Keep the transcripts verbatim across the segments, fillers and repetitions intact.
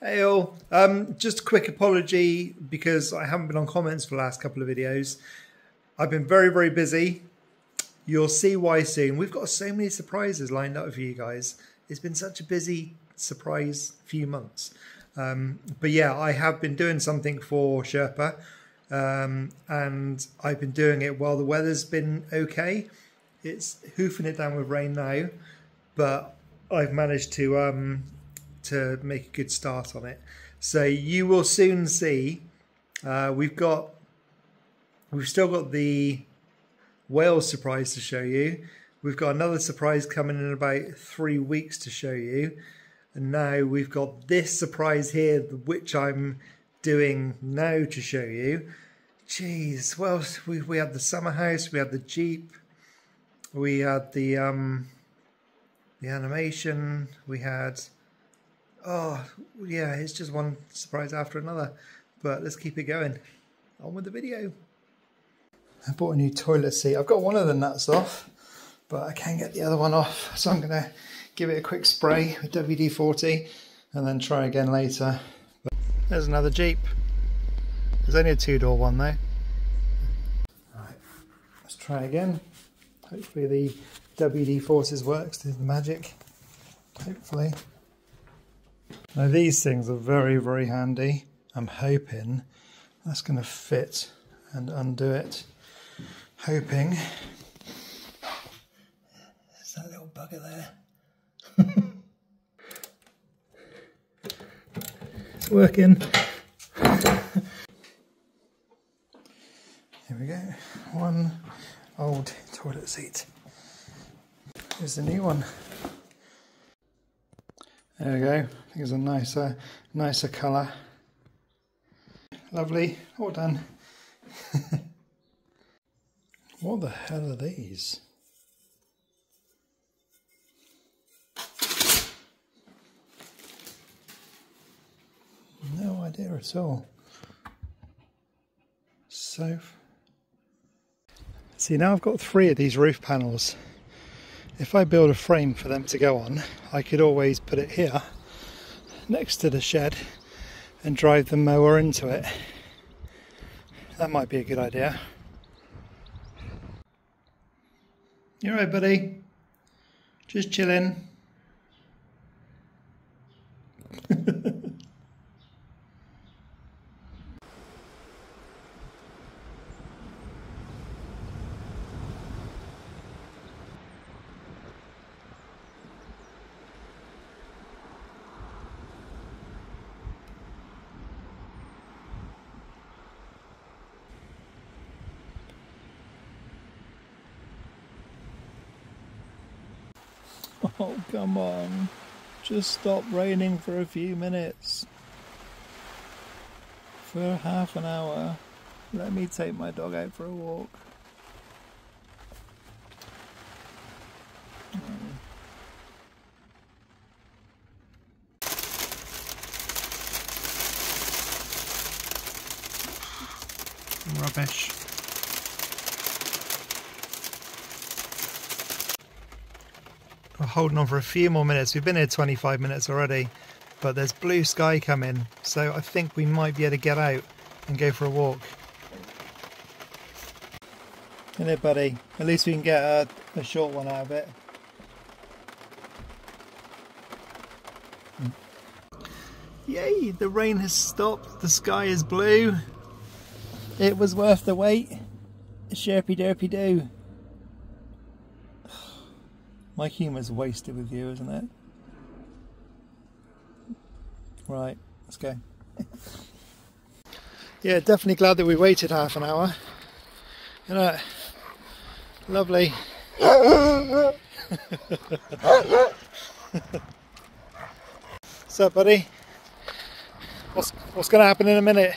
Hey all, um, just a quick apology because I haven't been on comments for the last couple of videos. I've been very, very busy. You'll see why soon. We've got so many surprises lined up for you guys. It's been such a busy surprise few months. Um, but yeah, I have been doing something for Sherpa um, and I've been doing it while the weather's been okay. It's hoofing it down with rain now, but I've managed to... Um, to make a good start on it, so you will soon see. Uh, we've got, we've still got the whale surprise to show you. We've got another surprise coming in about three weeks to show you, and now we've got this surprise here, which I'm doing now to show you. Jeez, well, we we had the summer house, we had the Jeep, we had the um, the animation, we had. Oh, yeah, it's just one surprise after another, but let's keep it going. On with the video. I bought a new toilet seat. I've got one of the nuts off, but I can't get the other one off, so I'm going to give it a quick spray with W D forty and then try again later. There's another Jeep. There's only a two-door one, though. Right, let's try again. Hopefully the W D forty works, there's the magic. Hopefully. Now these things are very, very handy. I'm hoping that's going to fit and undo it. Hoping. There's that little bugger there. It's working. Here we go. One old toilet seat. Here's the new one. There we go, I think it's a nicer, nicer colour. Lovely, all done. What the hell are these? No idea at all. So, see, now I've got three of these roof panels. If I build a frame for them to go on, I could always put it here next to the shed and drive the mower into it. That might be a good idea. You alright, buddy? Just chilling. Oh, come on. Just stop raining for a few minutes. For half an hour, let me take my dog out for a walk. Mm. Rubbish. We're holding on for a few more minutes. We've been here twenty-five minutes already, but there's blue sky coming, so I think we might be able to get out and go for a walk. Hello, buddy. At least we can get a, a short one out of it. Yay, the rain has stopped. The sky is blue. It was worth the wait. Sherpy derpy doo. My humour's wasted with you, isn't it? Right, let's go. Yeah, definitely glad that we waited half an hour. You know, lovely. What's up, buddy? What's what's going to happen in a minute?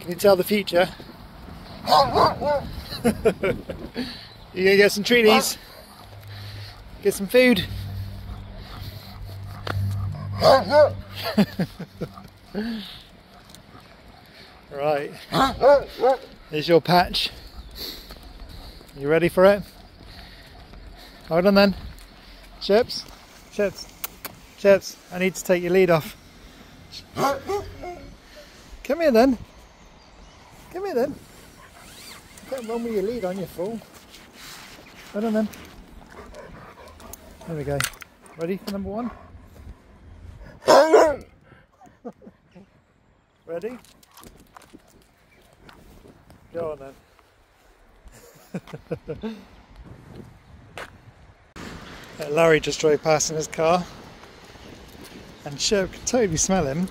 Can you tell the future? You gonna get some treaties? Get some food? Right. Here's your patch. You ready for it? Hold on then. Chips? Chips. Chaps, I need to take your lead off. Come here then. Come here then. You can't run with your lead on, you fool. Hold on then. There we go. Ready for number one? Ready? Go on then. Larry just drove past in his car, and Sherpa could totally smell him.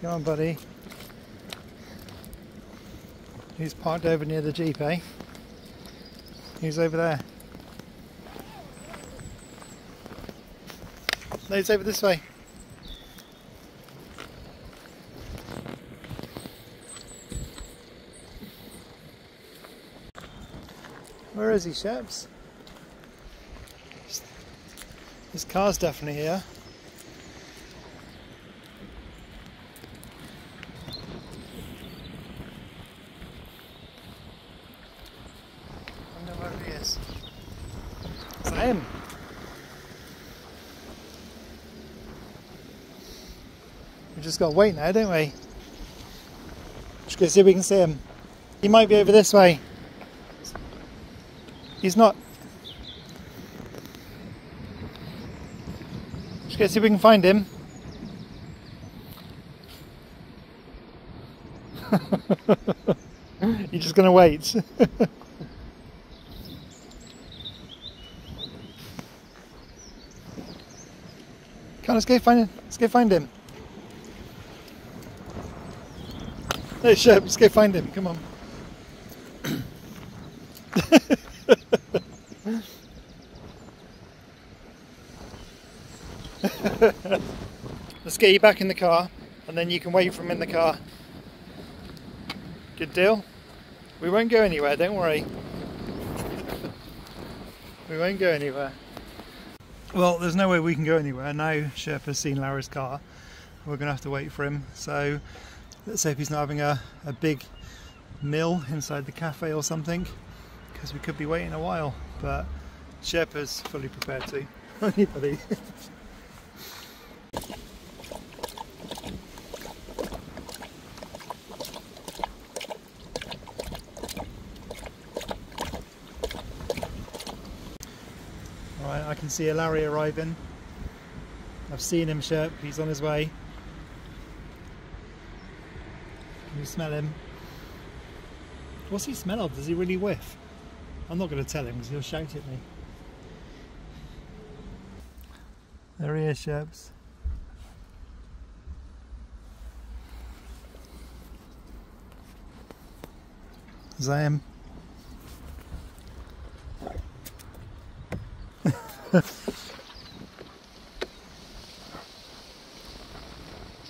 Come on, buddy. He's parked over near the Jeep, eh? He's over there. No, he's over this way. Where is he, Sherps? His car's definitely here. I wonder where he is. Is that him? We've just got to wait now, don't we? Just go see if we can see him. He might be over this way. He's not. Let's go see if we can find him. You're just going to wait. Come on, let's go find him. Let's go find him. No, sure, let's go find him. Come on. Let's get you back in the car, and then you can wait for him in the car. Good deal? We won't go anywhere, don't worry. We won't go anywhere. Well, there's no way we can go anywhere. Now Sherpa's seen Larry's car. We're going to have to wait for him. So let's hope he's not having a, a big meal inside the cafe or something, because we could be waiting a while. But Sherpa's fully prepared to. Anybody. I can see a Larry arriving. I've seen him, Sherpa. He's on his way. Can you smell him? What's he smell of? Does he really whiff? I'm not going to tell him because he'll shout at me. There he is, Sherpa. Is that him?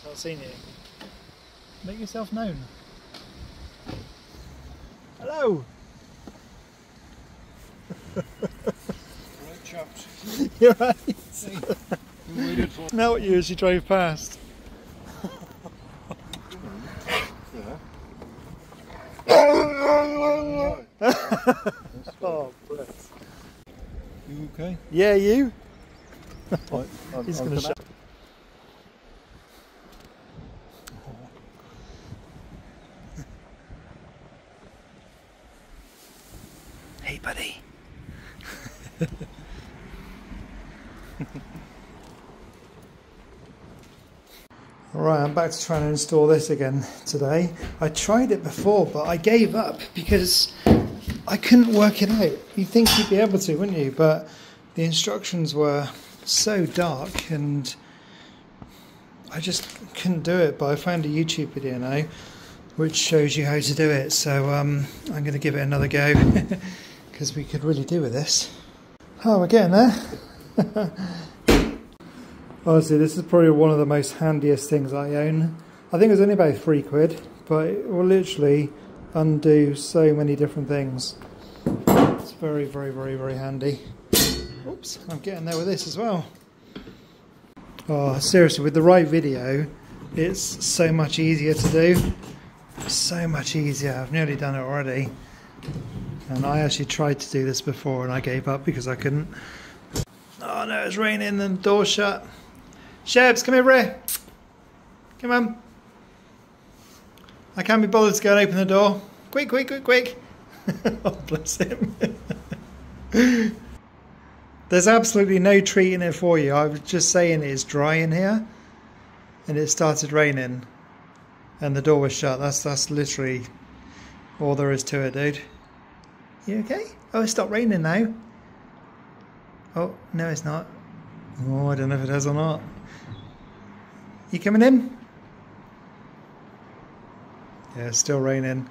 Not seen you. Make yourself known. Hello. Right, chopped. You're right. Hey, you waited for. Melt you as you drove past. Oh, bless. You okay? Yeah, you? Right, I'm, he's going to shout. Hey, buddy. Alright, I'm back to trying to install this again today. I tried it before, but I gave up because I couldn't work it out. You'd think you'd be able to, wouldn't you? But the instructions were so dark and I just couldn't do it. But I found a YouTube video now which shows you how to do it. So um, I'm going to give it another go because we could really do with this. Oh, we're getting there. Honestly, this is probably one of the most handiest things I own. I think it was only about three quid, but it will literally undo so many different things. It's very, very, very, very handy. Oops, I'm getting there with this as well. Oh, seriously, with the right video, it's so much easier to do. So much easier. I've nearly done it already. And I actually tried to do this before and I gave up because I couldn't. Oh no, it's raining and the door's shut. Shebs, come over here. Come on. I can't be bothered to go and open the door. Quick, quick, quick, quick. Oh, bless him. There's absolutely no treat in it for you. I was just saying it's dry in here and it started raining and the door was shut. That's, that's literally all there is to it, dude. You okay? Oh, it stopped raining now. Oh, no it's not. Oh, I don't know if it has or not. You coming in? Yeah, it's still raining.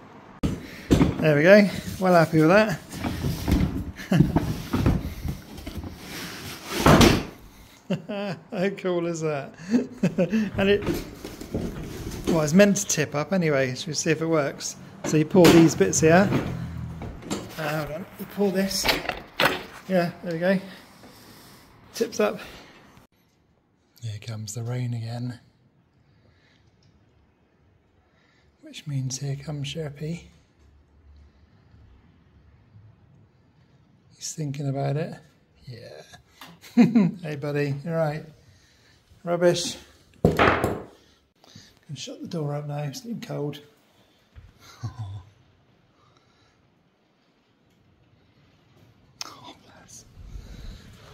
There we go. Well happy with that. How cool is that? And it, well, it's meant to tip up anyway, so we'll see if it works. So you pour these bits here. Uh, hold on, you pour this. Yeah, there we go. Tips up. Here comes the rain again. Which means here comes Sherpa. He's thinking about it. Yeah. Hey buddy, you're right. Rubbish. I'm going to shut the door up now, it's getting cold. Oh, bless.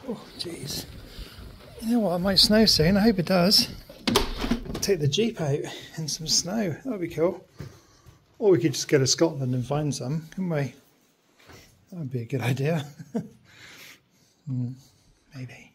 Oh, jeez. You know what, it might snow soon, I hope it does. Take the Jeep out in some snow, that would be cool. Or we could just go to Scotland and find some, couldn't we? That would be a good idea. mm. Maybe.